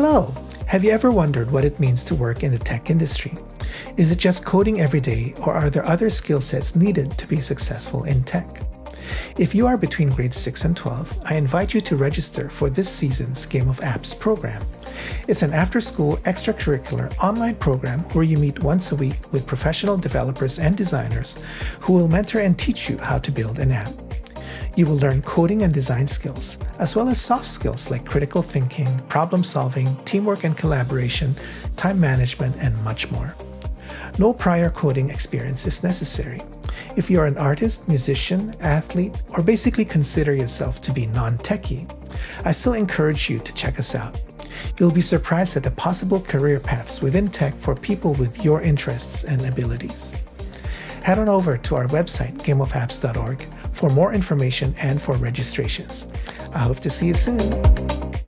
Hello! Have you ever wondered what it means to work in the tech industry? Is it just coding every day, or are there other skill sets needed to be successful in tech? If you are between grades 6 and 12, I invite you to register for this season's Game of Apps program. It's an after-school extracurricular online program where you meet once a week with professional developers and designers who will mentor and teach you how to build an app. You will learn coding and design skills, as well as soft skills like critical thinking, problem solving, teamwork and collaboration, time management, and much more. No prior coding experience is necessary. If you are an artist, musician, athlete, or basically consider yourself to be non-techie, I still encourage you to check us out. You'll be surprised at the possible career paths within tech for people with your interests and abilities. Head on over to our website, gameofapps.org, for more information and for registrations. I hope to see you soon.